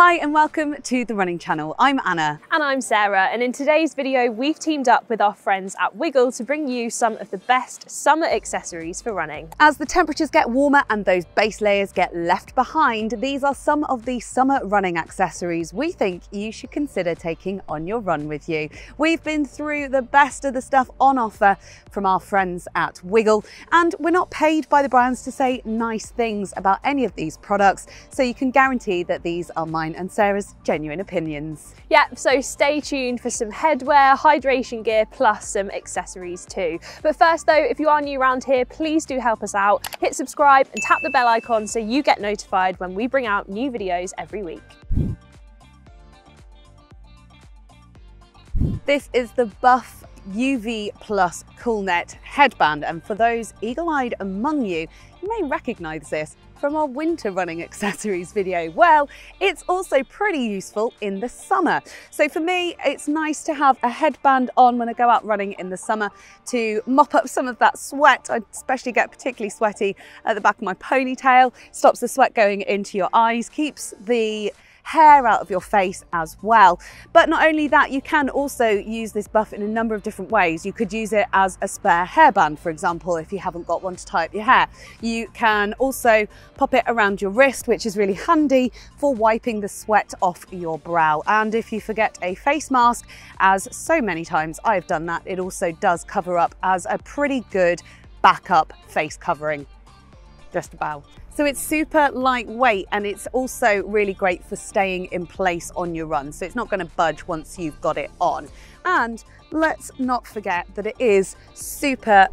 Hi and welcome to the Running Channel. I'm Anna. And I'm Sarah, and in today's video we've teamed up with our friends at Wiggle to bring you some of the best summer accessories for running. As the temperatures get warmer and those base layers get left behind, these are some of the summer running accessories we think you should consider taking on your run with you. We've been through the best of the stuff on offer from our friends at Wiggle, and we're not paid by the brands to say nice things about any of these products, so you can guarantee that these are mine and Sarah's genuine opinions. Yep, so stay tuned for some headwear, hydration gear, plus some accessories too. But first though, if you are new around here, please do help us out. Hit subscribe and tap the bell icon so you get notified when we bring out new videos every week. This is the Buff UV plus Coolnet headband, and for those eagle-eyed among you, you may recognize this from our winter running accessories video. Well, it's also pretty useful in the summer. So for me, it's nice to have a headband on when I go out running in the summer to mop up some of that sweat. I especially get particularly sweaty at the back of my ponytail. Stops the sweat going into your eyes, keeps the hair out of your face as well. But not only that, you can also use this Buff in a number of different ways. You could use it as a spare hairband, for example, if you haven't got one to tie up your hair. You can also pop it around your wrist, which is really handy for wiping the sweat off your brow. And if you forget a face mask, as so many times I've done that, it also does cover up as a pretty good backup face covering. Just about. So it's super lightweight, and it's also really great for staying in place on your run. So it's not going to budge once you've got it on. And let's not forget that it is super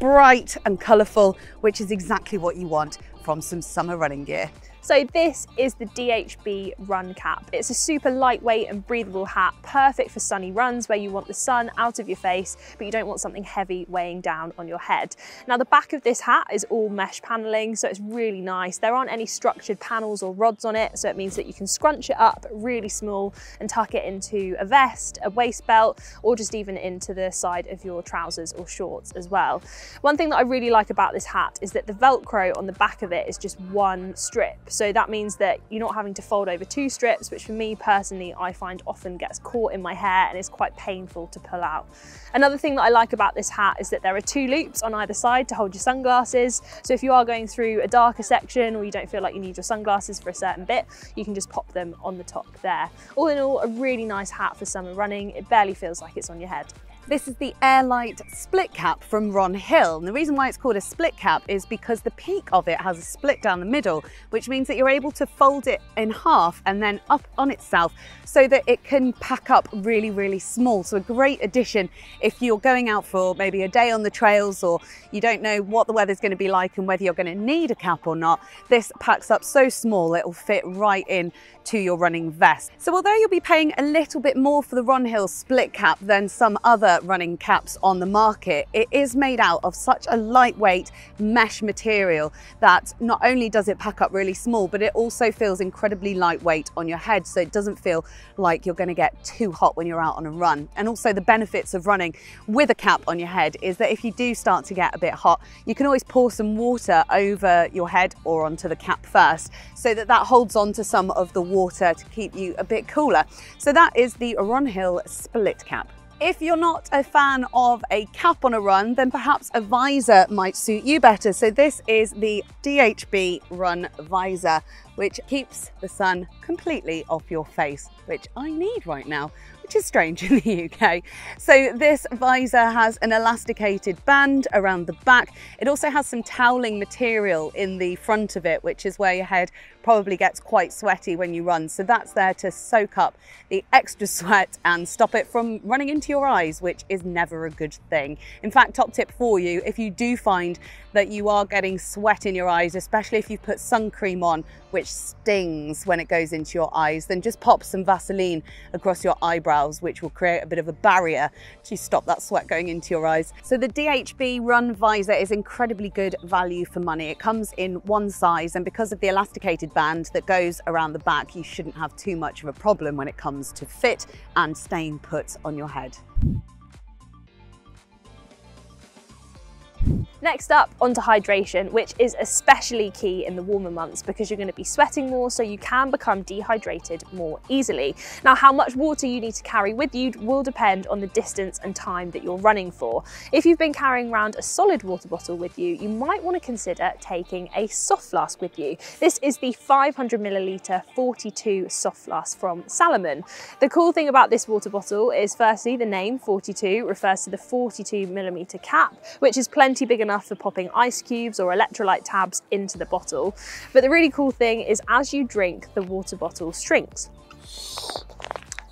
bright and colourful, which is exactly what you want from some summer running gear. So this is the DHB Run Cap. It's a super lightweight and breathable hat, perfect for sunny runs where you want the sun out of your face, but you don't want something heavy weighing down on your head. Now the back of this hat is all mesh paneling, so it's really nice. There aren't any structured panels or rods on it, so it means that you can scrunch it up really small and tuck it into a vest, a waist belt, or just even into the side of your trousers or shorts as well. One thing that I really like about this hat is that the Velcro on the back of it is just one strip. So that means that you're not having to fold over two strips, which for me personally, I find often gets caught in my hair and is quite painful to pull out. Another thing that I like about this hat is that there are two loops on either side to hold your sunglasses. So if you are going through a darker section or you don't feel like you need your sunglasses for a certain bit, you can just pop them on the top there. All in all, a really nice hat for summer running. It barely feels like it's on your head. This is the Air-lite split cap from Ron Hill. And the reason why it's called a split cap is because the peak of it has a split down the middle, which means that you're able to fold it in half and then up on itself so that it can pack up really, really small. So a great addition if you're going out for maybe a day on the trails, or you don't know what the weather's going to be like and whether you're going to need a cap or not. This packs up so small, it'll fit right in to your running vest. So although you'll be paying a little bit more for the Ron Hill split cap than some other running caps on the market, it is made out of such a lightweight mesh material that not only does it pack up really small, but it also feels incredibly lightweight on your head, so it doesn't feel like you're going to get too hot when you're out on a run. And also the benefits of running with a cap on your head is that if you do start to get a bit hot, you can always pour some water over your head or onto the cap first, so that that holds on to some of the water to keep you a bit cooler. So that is the Ron Hill split cap. If you're not a fan of a cap on a run, then perhaps a visor might suit you better. So this is the DHB Run Visor, which keeps the sun completely off your face, which I need right now, which is strange in the UK. So this visor has an elasticated band around the back. It also has some toweling material in the front of it, which is where your head probably gets quite sweaty when you run. So that's there to soak up the extra sweat and stop it from running into your eyes, which is never a good thing. In fact, top tip for you, if you do find that you are getting sweat in your eyes, especially if you've put sun cream on, which stings when it goes into your eyes, then just pop some Vaseline across your eyebrows, which will create a bit of a barrier to stop that sweat going into your eyes. So the DHB Run Visor is incredibly good value for money. It comes in one size, and because of the elasticated band that goes around the back, you shouldn't have too much of a problem when it comes to fit and staying put on your head. Next up, onto hydration, which is especially key in the warmer months because you're going to be sweating more, so you can become dehydrated more easily. Now, how much water you need to carry with you will depend on the distance and time that you're running for. If you've been carrying around a solid water bottle with you, you might want to consider taking a soft flask with you. This is the 500ml 42 soft flask from Salomon. The cool thing about this water bottle is, firstly, the name 42 refers to the 42mm cap, which is plenty big enough for popping ice cubes or electrolyte tabs into the bottle. But the really cool thing is, as you drink, the water bottle shrinks.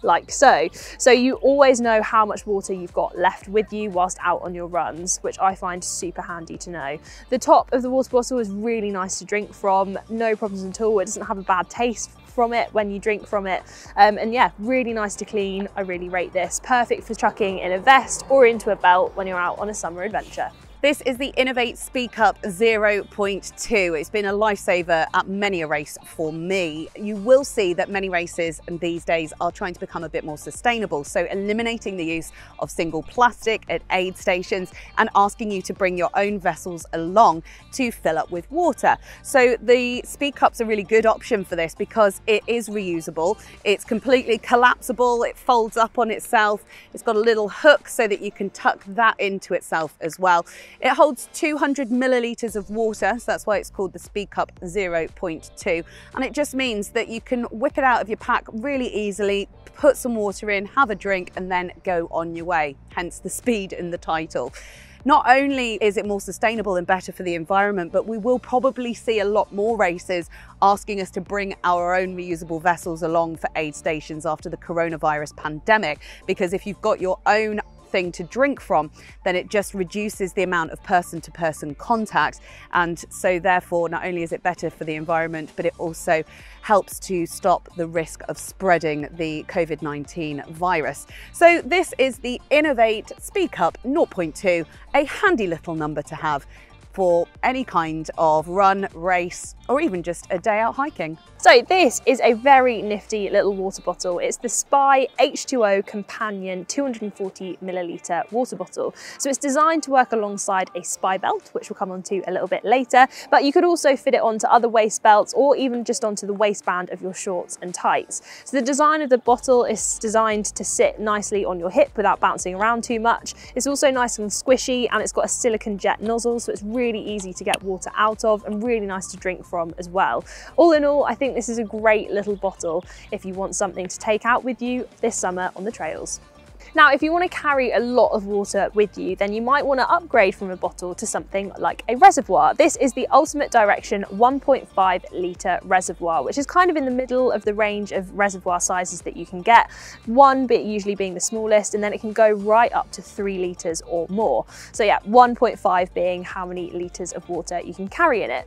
Like so. So you always know how much water you've got left with you whilst out on your runs, which I find super handy to know. The top of the water bottle is really nice to drink from, no problems at all. It doesn't have a bad taste from it when you drink from it. And yeah, really nice to clean. I really rate this. Perfect for chucking in a vest or into a belt when you're out on a summer adventure. This is the inov-8 Speed Cup 0.2. It's been a lifesaver at many a race for me. You will see that many races these days are trying to become a bit more sustainable, so eliminating the use of single plastic at aid stations and asking you to bring your own vessels along to fill up with water. So the Speed Cup's a really good option for this because it is reusable, it's completely collapsible, it folds up on itself, it's got a little hook so that you can tuck that into itself as well. It holds 200ml of water, so that's why it's called the Speed Cup 0.2, and it just means that you can whip it out of your pack really easily, put some water in, have a drink, and then go on your way, hence the speed in the title. Not only is it more sustainable and better for the environment, but we will probably see a lot more races asking us to bring our own reusable vessels along for aid stations after the coronavirus pandemic, because if you've got your own thing to drink from, then it just reduces the amount of person-to-person contact, and so therefore not only is it better for the environment, but it also helps to stop the risk of spreading the COVID-19 virus. So this is the inov-8 Speed Cup 0.2, a handy little number to have for any kind of run, race, or even just a day out hiking. So this is a very nifty little water bottle. It's the Spy H2O Companion 240ml water bottle. So it's designed to work alongside a spy belt, which we'll come onto a little bit later, but you could also fit it onto other waist belts or even just onto the waistband of your shorts and tights. So the design of the bottle is designed to sit nicely on your hip without bouncing around too much. It's also nice and squishy, and it's got a silicone jet nozzle, so it's really easy to get water out of and really nice to drink from as well. All in all, I think this is a great little bottle if you want something to take out with you this summer on the trails. Now, if you want to carry a lot of water with you, then you might want to upgrade from a bottle to something like a reservoir. This is the Ultimate Direction 1.5 litre reservoir, which is kind of in the middle of the range of reservoir sizes that you can get, one bit usually being the smallest, and then it can go right up to 3 litres or more. So yeah, 1.5 being how many litres of water you can carry in it.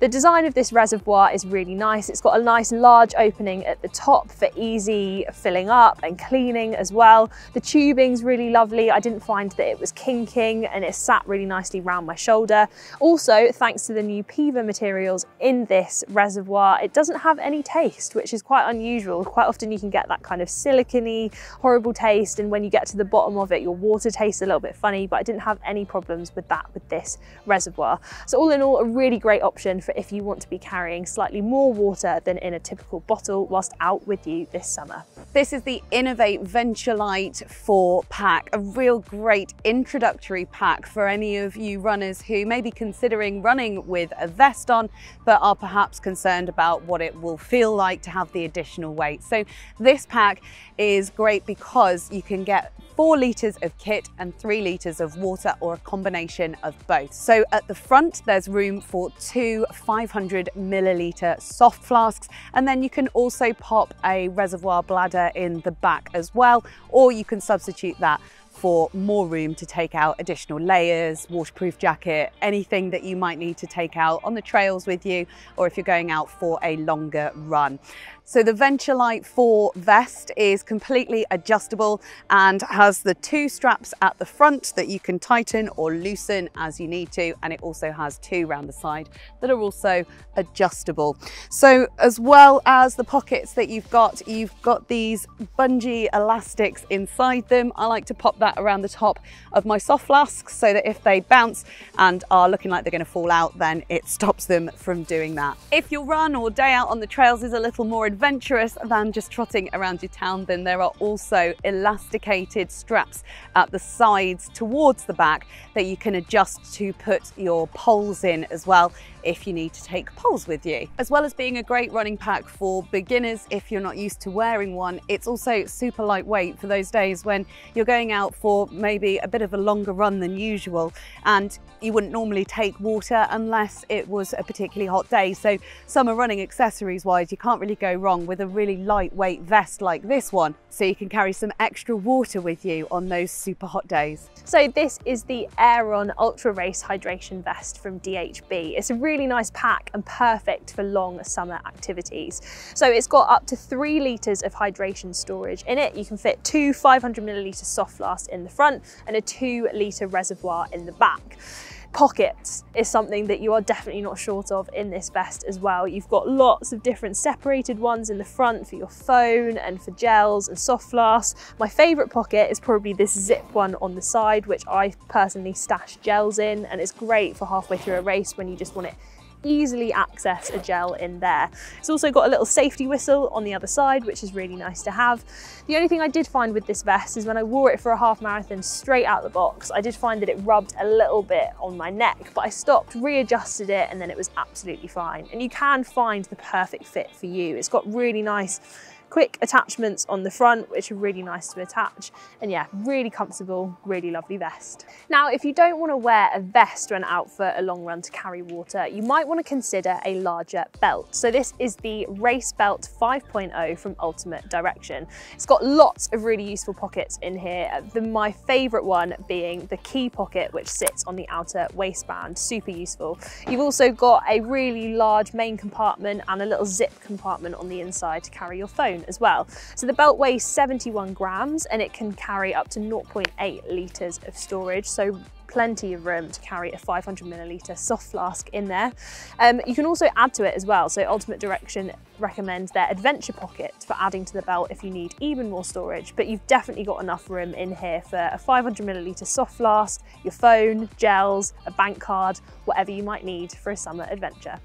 The design of this reservoir is really nice. It's got a nice large opening at the top for easy filling up and cleaning as well. The tubing's really lovely. I didn't find that it was kinking, and it sat really nicely round my shoulder. Also, thanks to the new PIVA materials in this reservoir, it doesn't have any taste, which is quite unusual. Quite often you can get that kind of silicone-y, horrible taste, and when you get to the bottom of it, your water tastes a little bit funny, but I didn't have any problems with that with this reservoir. So all in all, a really great option for if you want to be carrying slightly more water than in a typical bottle whilst out with you this summer. This is the inov-8 Venturelite 4 pack, a real great introductory pack for any of you runners who may be considering running with a vest on, but are perhaps concerned about what it will feel like to have the additional weight. So this pack is great because you can get 4 litres of kit and 3 litres of water, or a combination of both. So at the front, there's room for two 500ml soft flasks, and then you can also pop a reservoir bladder in the back as well, or you can substitute that for more room to take out additional layers, waterproof jacket, anything that you might need to take out on the trails with you, or if you're going out for a longer run. So the Venturelite 4 vest is completely adjustable and has the two straps at the front that you can tighten or loosen as you need to, and it also has two round the side that are also adjustable. So as well as the pockets that you've got these bungee elastics inside them. I like to pop that that around the top of my soft flasks so that if they bounce and are looking like they're going to fall out, then it stops them from doing that. If your run or day out on the trails is a little more adventurous than just trotting around your town, then there are also elasticated straps at the sides towards the back that you can adjust to put your poles in as well if you need to take poles with you. As well as being a great running pack for beginners if you're not used to wearing one, it's also super lightweight for those days when you're going out for maybe a bit of a longer run than usual and you wouldn't normally take water unless it was a particularly hot day. So summer running accessories wise, you can't really go wrong with a really lightweight vest like this one. So you can carry some extra water with you on those super hot days. So this is the Aeron Ultra Race Hydration Vest from DHB. It's a really nice pack and perfect for long summer activities. So it's got up to 3 litres of hydration storage in it. You can fit two 500ml soft flasks in the front and a 2 litre reservoir in the back. Pockets is something that you are definitely not short of in this vest as well. You've got lots of different separated ones in the front for your phone and for gels and soft flasks. My favourite pocket is probably this zip one on the side, which I personally stash gels in, and it's great for halfway through a race when you just want it easily access a gel in there. It's also got a little safety whistle on the other side, which is really nice to have. The only thing I did find with this vest is when I wore it for a half marathon straight out the box, I did find that it rubbed a little bit on my neck, but I stopped, readjusted it, and then it was absolutely fine. And you can find the perfect fit for you. It's got really nice quick attachments on the front, which are really nice to attach. And yeah, really comfortable, really lovely vest. Now, if you don't want to wear a vest when out for a long run to carry water, you might want to consider a larger belt. So this is the Race Belt 5.0 from Ultimate Direction. It's got lots of really useful pockets in here. My favorite one being the key pocket, which sits on the outer waistband, super useful. You've also got a really large main compartment and a little zip compartment on the inside to carry your phone as well. So the belt weighs 71 grams and it can carry up to 0.8 litres of storage, so plenty of room to carry a 500ml soft flask in there. You can also add to it as well, so Ultimate Direction recommends their adventure pocket for adding to the belt if you need even more storage, but you've definitely got enough room in here for a 500ml soft flask, your phone, gels, a bank card, whatever you might need for a summer adventure.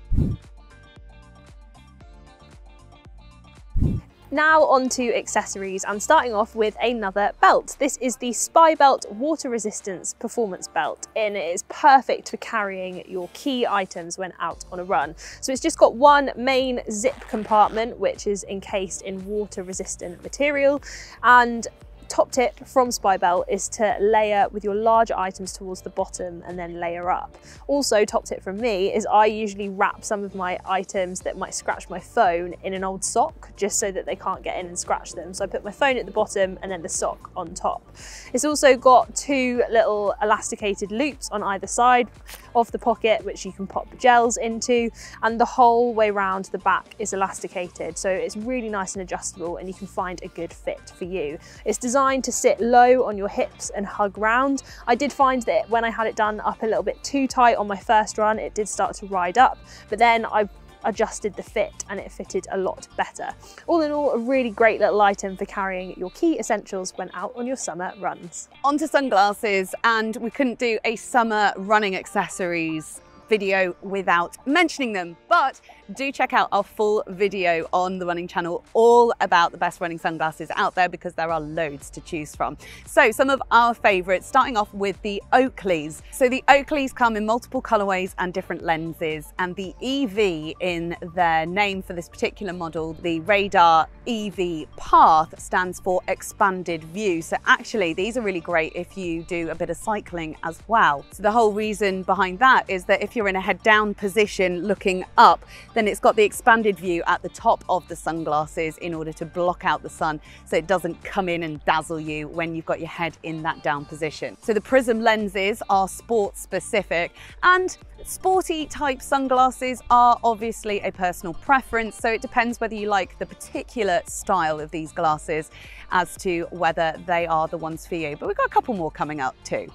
Now on to accessories, and starting off with another belt. This is the Spibelt Water Resistance Performance Belt, and it is perfect for carrying your key items when out on a run. So it's just got one main zip compartment, which is encased in water resistant material, and top tip from Spibelt is to layer with your larger items towards the bottom and then layer up. Also, top tip from me is I usually wrap some of my items that might scratch my phone in an old sock just so that they can't get in and scratch them. So I put my phone at the bottom and then the sock on top. It's also got two little elasticated loops on either side of the pocket, which you can pop gels into, and the whole way round the back is elasticated. So it's really nice and adjustable, and you can find a good fit for you. It's designed to sit low on your hips and hug round. I did find that when I had it done up a little bit too tight on my first run, it did start to ride up, but then I adjusted the fit and it fitted a lot better. All in all, a really great little item for carrying your key essentials when out on your summer runs. Onto sunglasses, and we couldn't do a summer running accessories video without mentioning them, but do check out our full video on the running channel all about the best running sunglasses out there, because there are loads to choose from. So some of our favorites, starting off with the Oakleys. So the Oakleys come in multiple colorways and different lenses, and the EV in their name for this particular model, the Radar EV Path, stands for expanded view. So actually these are really great if you do a bit of cycling as well. So the whole reason behind that is that if you're in a head down position looking up, then it's got the expanded view at the top of the sunglasses in order to block out the sun so it doesn't come in and dazzle you when you've got your head in that down position. So the prism lenses are sport specific, and sporty type sunglasses are obviously a personal preference, so it depends whether you like the particular style of these glasses as to whether they are the ones for you. But we've got a couple more coming up too.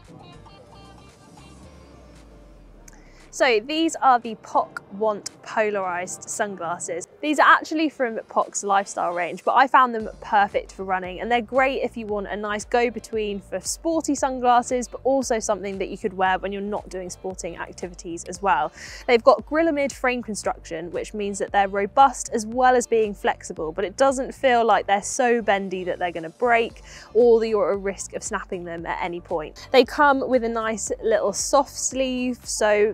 So these are the POC WANT polarized sunglasses. These are actually from POC's lifestyle range, but I found them perfect for running, and they're great if you want a nice go-between for sporty sunglasses, but also something that you could wear when you're not doing sporting activities as well. They've got grillamid frame construction, which means that they're robust as well as being flexible, but it doesn't feel like they're so bendy that they're going to break or that you're at risk of snapping them at any point. They come with a nice little soft sleeve, so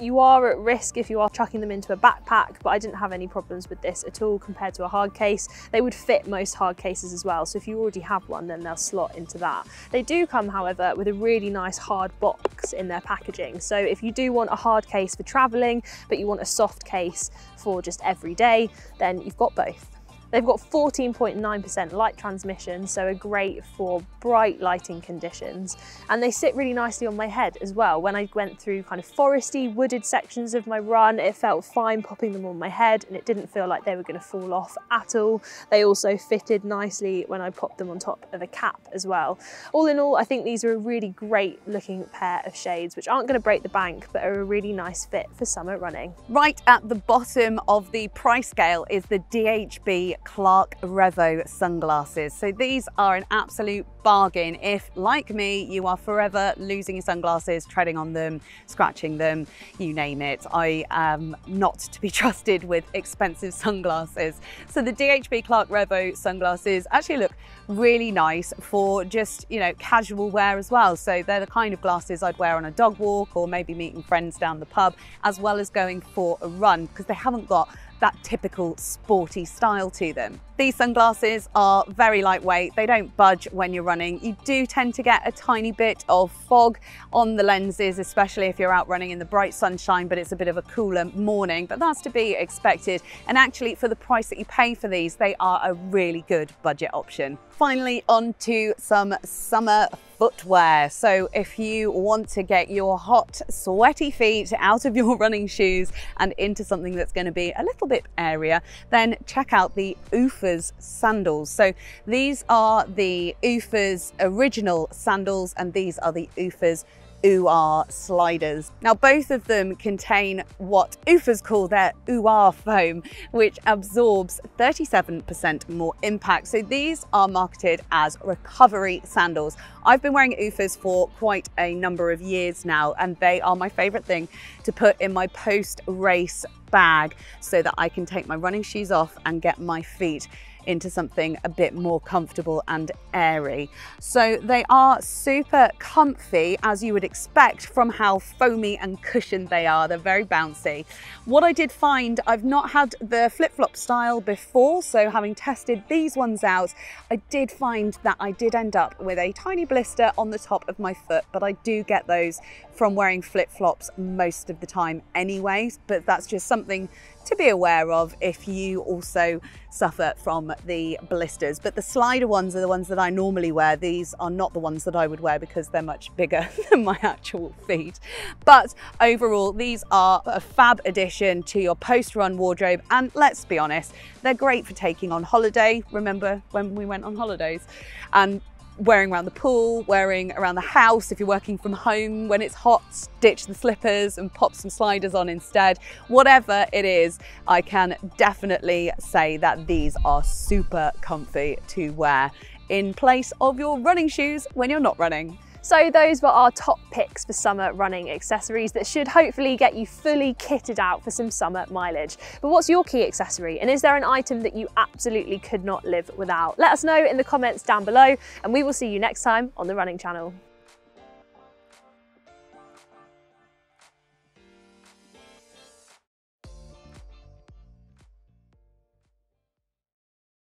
you are at risk if you are chucking them into a backpack, but I didn't have any problems with this at all compared to a hard case. They would fit most hard cases as well, so if you already have one, then they'll slot into that. They do come, however, with a really nice hard box in their packaging. So if you do want a hard case for traveling, but you want a soft case for just every day, then you've got both. They've got 14.9% light transmission, so are great for bright lighting conditions. And they sit really nicely on my head as well. When I went through kind of foresty, wooded sections of my run, it felt fine popping them on my head and it didn't feel like they were going to fall off at all. They also fitted nicely when I popped them on top of a cap as well. All in all, I think these are a really great looking pair of shades, which aren't going to break the bank, but are a really nice fit for summer running. Right at the bottom of the price scale is the DHB Clark Revo sunglasses. So these are an absolute bargain if, like me, you are forever losing your sunglasses, treading on them, scratching them, you name it. I am not to be trusted with expensive sunglasses. So the DHB Clark Revo sunglasses actually look really nice for just, you know, casual wear as well. So they're the kind of glasses I'd wear on a dog walk or maybe meeting friends down the pub, as well as going for a run, because they haven't got that typical sporty style to them. These sunglasses are very lightweight. They don't budge when you're running. You do tend to get a tiny bit of fog on the lenses, especially if you're out running in the bright sunshine, but it's a bit of a cooler morning, but that's to be expected. And actually, for the price that you pay for these, they are a really good budget option. Finally, on to some summer footwear. So if you want to get your hot, sweaty feet out of your running shoes and into something that's going to be a little bit airier, then check out the Oofos sandals. So these are the Oofos original sandals, and these are the Oofos OOR sliders. Now, both of them contain what Oofos call their OOR foam, which absorbs 37% more impact. So these are marketed as recovery sandals. I've been wearing Oofos for quite a number of years now, and they are my favorite thing to put in my post-race bag so that I can take my running shoes off and get my feet into something a bit more comfortable and airy. So they are super comfy, as you would expect from how foamy and cushioned they are. They're very bouncy. What I did find, I've not had the flip-flop style before, so having tested these ones out, I did find that I did end up with a tiny blister on the top of my foot, but I do get those from wearing flip-flops most of the time anyway, but that's just something to be aware of if you also suffer from the blisters. But the slider ones are the ones that I normally wear. These are not the ones that I would wear because they're much bigger than my actual feet. But overall, these are a fab addition to your post-run wardrobe. And let's be honest, they're great for taking on holiday. Remember when we went on holidays? And wearing around the pool, wearing around the house. If you're working from home, when it's hot, ditch the slippers and pop some sliders on instead. Whatever it is, I can definitely say that these are super comfy to wear in place of your running shoes when you're not running. So those were our top picks for summer running accessories that should hopefully get you fully kitted out for some summer mileage. But what's your key accessory? And is there an item that you absolutely could not live without? Let us know in the comments down below, and we will see you next time on the Running Channel.